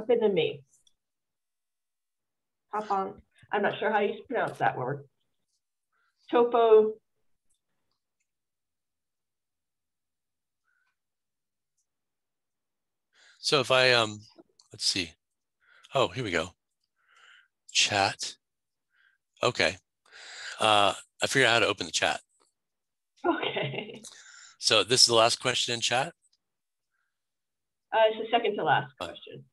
toponymy." I'm not sure how you pronounce that word. Topo. So if I, let's see. Oh, here we go. Chat. Okay. I figured out how to open the chat. Okay. So this is the last question in chat? It's the second to last question.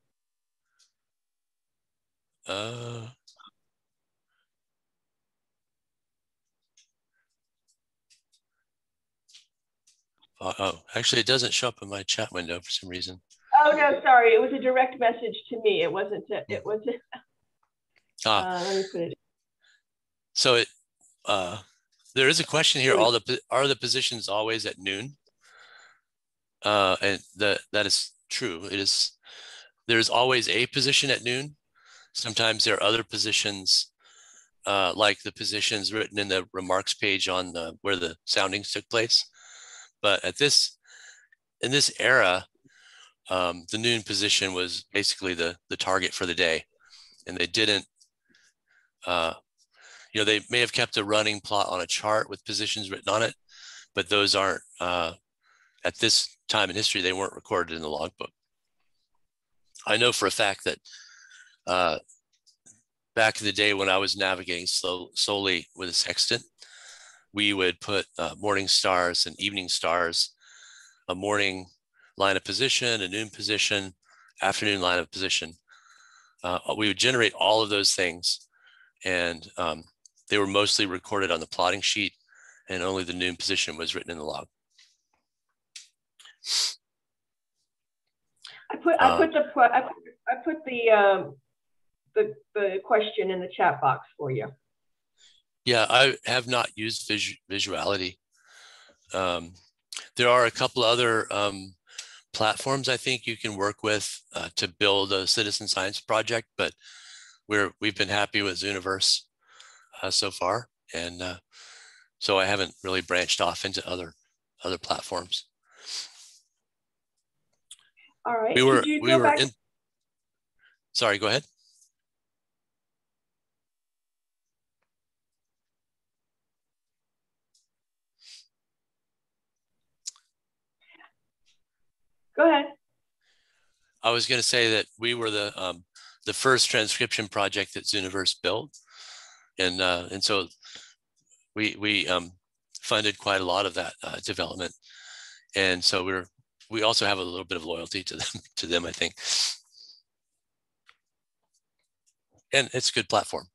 Oh, actually, it doesn't show up in my chat window for some reason. Oh no, sorry. It was a direct message to me. It wasn't. It wasn't. Let me put it in. So it, there is a question here. Are the positions always at noon? And that is true. It is. There is always a position at noon. Sometimes there are other positions, like the positions written in the remarks page on the where the soundings took place. But at this, in this era, the noon position was basically the target for the day, and they didn't. You know, they may have kept a running plot on a chart with positions written on it, but those aren't at this time in history. They weren't recorded in the logbook. I know for a fact that back in the day when I was navigating solely with a sextant, we would put morning stars and evening stars, a morning line of position, a noon position, afternoon line of position. We would generate all of those things, and they were mostly recorded on the plotting sheet, and only the noon position was written in the log. I put the question in the chat box for you. Yeah, I have not used visuality. There are a couple other platforms I think you can work with to build a citizen science project, but we've been happy with Zooniverse so far, and so I haven't really branched off into other platforms. All right. Sorry, go ahead. Go ahead. I was going to say that we were the first transcription project that Zooniverse built, and so we funded quite a lot of that development, and so we also have a little bit of loyalty to them I think, and it's a good platform.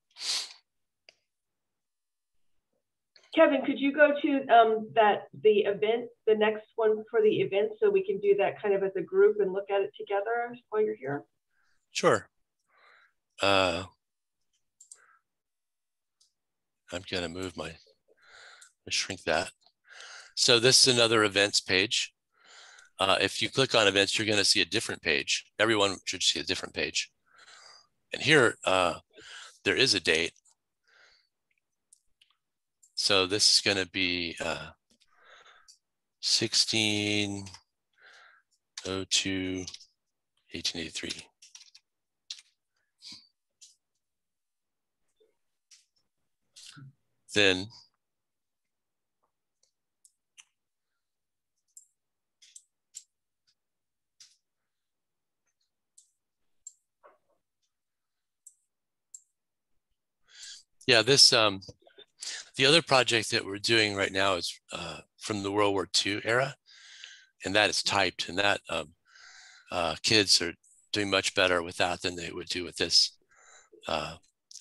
Kevin, could you go to the event, the next one for the event, so we can do that kind of as a group and look at it together while you're here? Sure. I'm gonna move my, shrink that. So this is another events page. If you click on events, you're gonna see a different page. Everyone should see a different page. And here, there is a date. So this is going to be 16/02/1883. Then yeah, this the other project that we're doing right now is from the World War II era, and that is typed, and that kids are doing much better with that than they would do with this,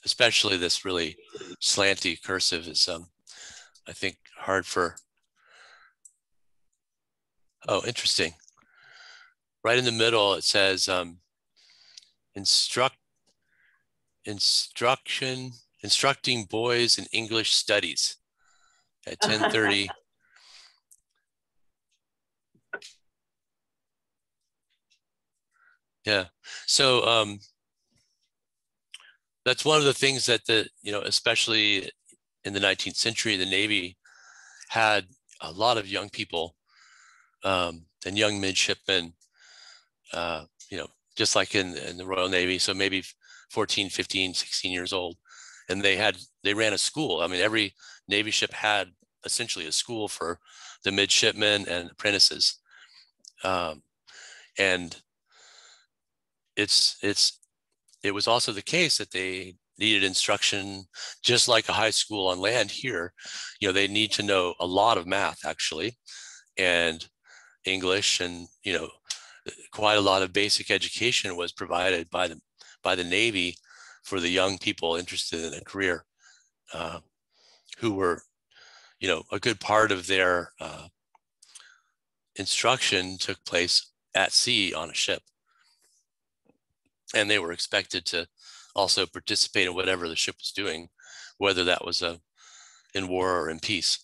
especially this really slanty cursive is, I think, hard for, oh, interesting. Right in the middle, it says instructing boys in English studies at 10:30 Yeah. So that's one of the things that the, especially in the 19th century, the Navy had a lot of young people and young midshipmen, just like in the Royal Navy. So maybe 14, 15, 16 years old. And they ran a school. I mean, every Navy ship had essentially a school for the midshipmen and apprentices. And it was also the case that they needed instruction, just like a high school on land here. They need to know a lot of math, actually, and English, and, quite a lot of basic education was provided by the Navy for the young people interested in a career, who were, a good part of their instruction took place at sea on a ship. And they were expected to also participate in whatever the ship was doing, whether that was in war or in peace.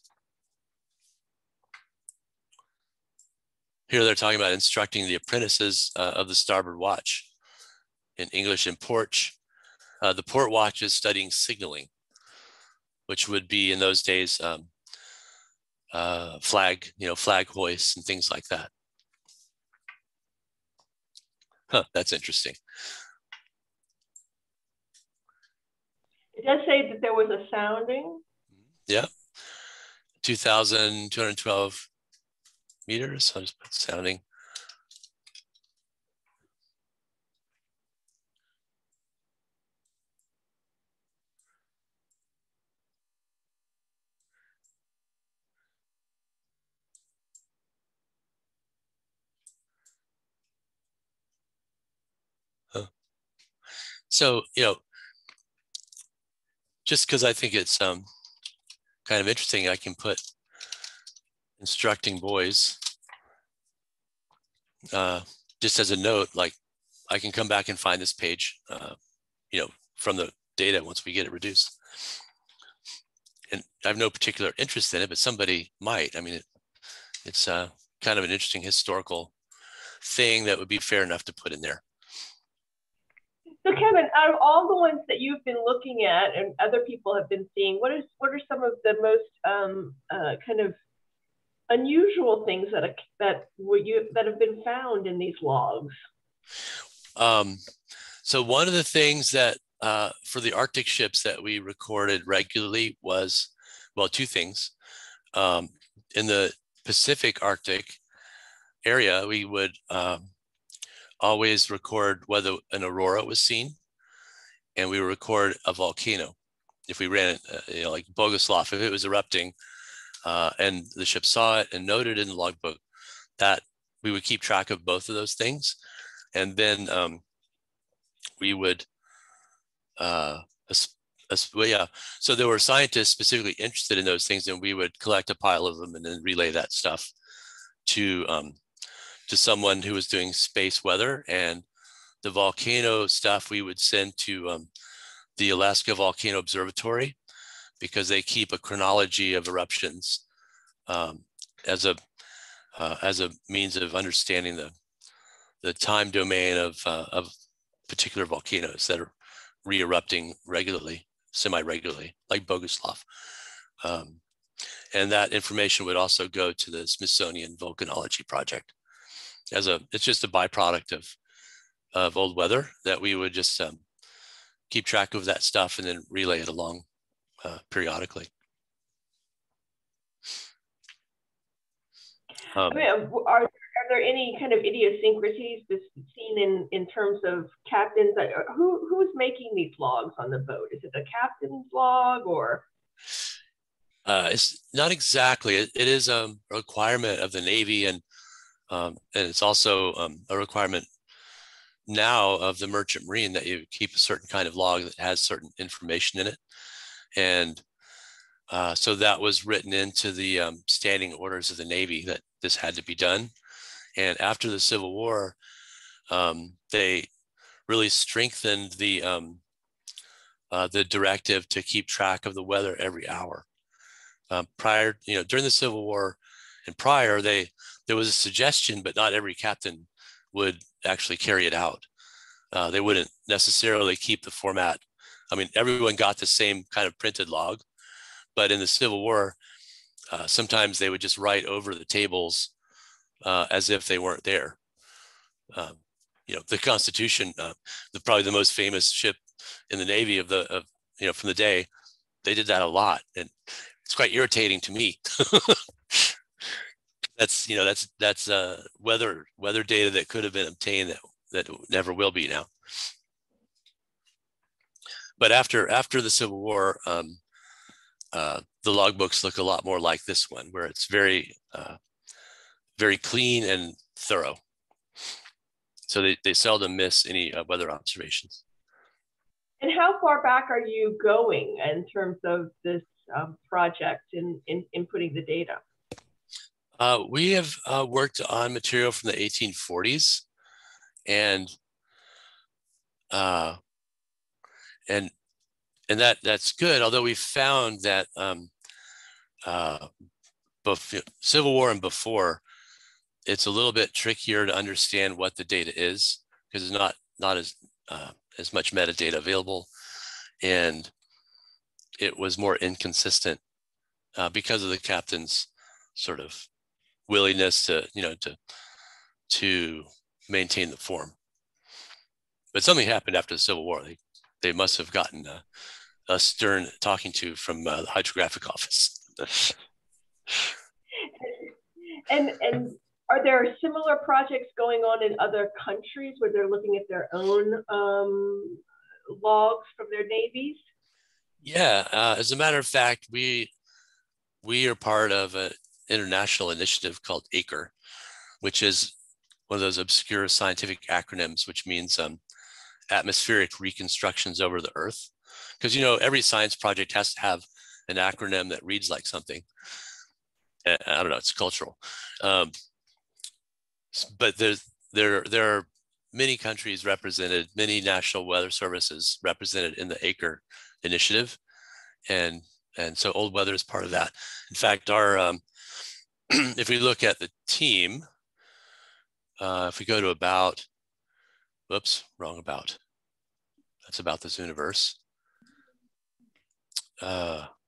Here they're talking about instructing the apprentices of the starboard watch in English and port. The port watch is studying signaling, which would be in those days flag, flag hoists and things like that. Huh, that's interesting. It does say that there was a sounding. Yeah, 2,212 meters. I'll just put sounding. So, just because I think it's kind of interesting, I can put instructing boys just as a note, like I can come back and find this page, from the data once we get it reduced. And I have no particular interest in it, but somebody might. I mean, it's kind of an interesting historical thing that would be fair enough to put in there. So Kevin, out of all the ones that you've been looking at and other people have been seeing, what are some of the most kind of unusual things that have been found in these logs? So one of the things that for the Arctic ships that we recorded regularly was, well, two things. In the Pacific Arctic area, we would always record whether an aurora was seen, and we record a volcano. If we ran it, like Bogoslof, if it was erupting and the ship saw it and noted in the logbook, that we would keep track of both of those things. And then we would, so there were scientists specifically interested in those things, and we would collect a pile of them and then relay that stuff to someone who was doing space weather. And the volcano stuff we would send to the Alaska Volcano Observatory, because they keep a chronology of eruptions as a means of understanding the time domain of particular volcanoes that are re-erupting regularly, semi-regularly, like Bogoslof. And that information would also go to the Smithsonian Volcanology Project. It's just a byproduct of old weather that we would just keep track of that stuff and then relay it along periodically. Are there any kind of idiosyncrasies seen in terms of captains? Who's making these logs on the boat? Is it the captain's log or? It's not exactly. It is a requirement of the Navy, and it's also a requirement now of the Merchant Marine that you keep a certain kind of log that has certain information in it. And so that was written into the standing orders of the Navy that this had to be done. And after the Civil War, they really strengthened the directive to keep track of the weather every hour. Prior, during the Civil War and prior, there was a suggestion, but not every captain would actually carry it out. They wouldn't necessarily keep the format. I mean, everyone got the same kind of printed log, but in the Civil War, sometimes they would just write over the tables as if they weren't there. You know, the Constitution, probably the most famous ship in the Navy of the, you know, from the day, they did that a lot. And it's quite irritating to me. That's, you know, that's weather data that could have been obtained that never will be now. But after the Civil War, the logbooks look a lot more like this one, where it's very, very clean and thorough. So they seldom miss any weather observations. And how far back are you going in terms of this project in inputting the data? We have worked on material from the 1840s, and that's good. Although we found that Civil War and before, it's a little bit trickier to understand what the data is because it's not as much metadata available, and it was more inconsistent because of the captain's sort of willingness to, you know, to maintain the form. But something happened after the Civil War. They must have gotten a stern talking to from the Hydrographic Office. and are there similar projects going on in other countries where they're looking at their own logs from their navies? Yeah, as a matter of fact, we are part of an international initiative called ACRE, which is one of those obscure scientific acronyms, which means atmospheric reconstructions over the Earth. Because, you know, every science project has to have an acronym that reads like something. I don't know, it's cultural. But there are many countries represented, many national weather services represented in the ACRE initiative. And so Old Weather is part of that. In fact, our if we look at the team, if we go to about, whoops, wrong about. That's about the Zooniverse.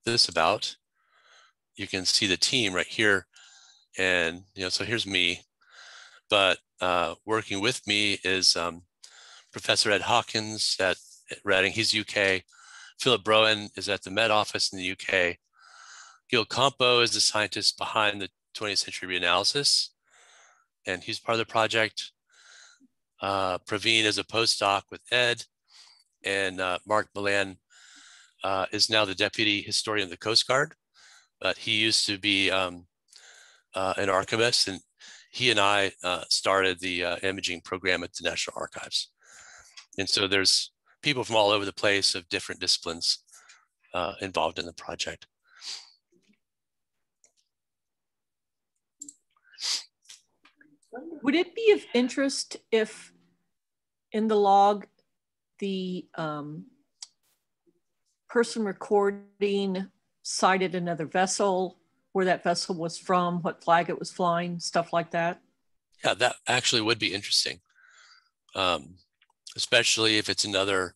This about, you can see the team right here. And, you know, so here's me. But working with me is Professor Ed Hawkins at Reading, he's UK. Philip Broen is at the Met Office in the UK. Gil Compo is the scientist behind the 20th Century Reanalysis, and he's part of the project. Praveen is a postdoc with Ed, and Mark Millan is now the deputy historian of the Coast Guard, but he used to be an archivist, and he and I started the imaging program at the National Archives. And so there's people from all over the place of different disciplines involved in the project. Would it be of interest if in the log, the person recording sighted another vessel, where that vessel was from, what flag it was flying, stuff like that? Yeah, that actually would be interesting. Especially if it's another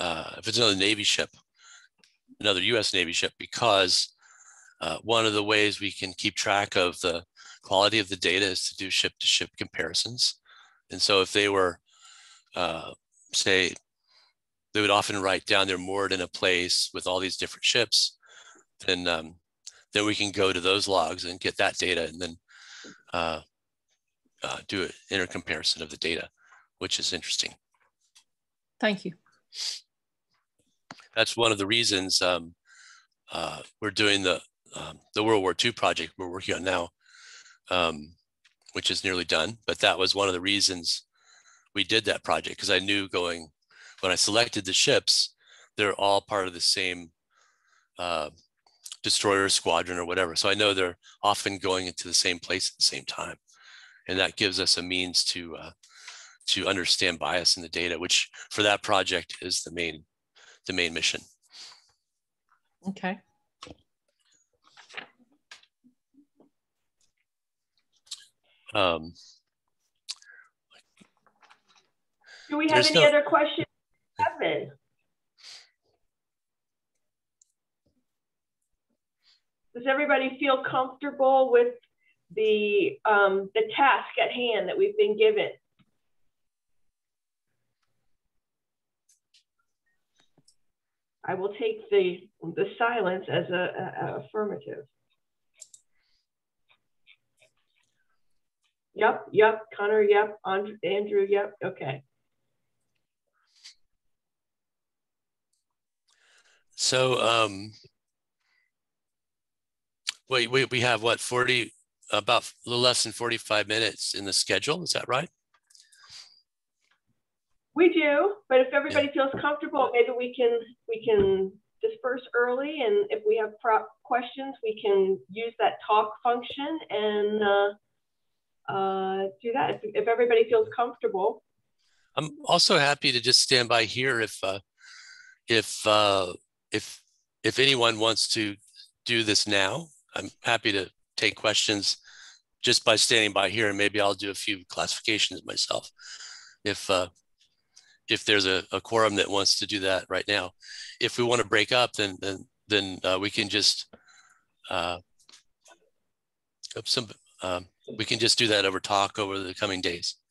Navy ship, another US Navy ship, because one of the ways we can keep track of the quality of the data is to do ship-to-ship comparisons. And so if they were, say, they would often write down they're moored in a place with all these different ships, then we can go to those logs and get that data and then do an intercomparison of the data, which is interesting. Thank you. That's one of the reasons we're doing the World War II project we're working on now, which is nearly done. But that was one of the reasons we did that project, because I knew when I selected the ships, they're all part of the same destroyer squadron or whatever. So I know they're often going into the same place at the same time. And that gives us a means to understand bias in the data, which for that project is the main mission. Okay. Do we have any other questions, Kevin? Does everybody feel comfortable with the task at hand that we've been given? I will take the silence as an affirmative. Yep, yep, Connor, yep, Andrew, yep, okay. So we have what, about a little less than 45 minutes in the schedule, is that right? We do, but if everybody feels comfortable, maybe we can disperse early, and if we have prop questions, we can use that talk function and do that if everybody feels comfortable. I'm also happy to just stand by here if anyone wants to do this now. I'm happy to take questions just by standing by here, and maybe I'll do a few classifications myself if there's a quorum that wants to do that right now. If we want to break up, then we can just we can just do that over talk over the coming days.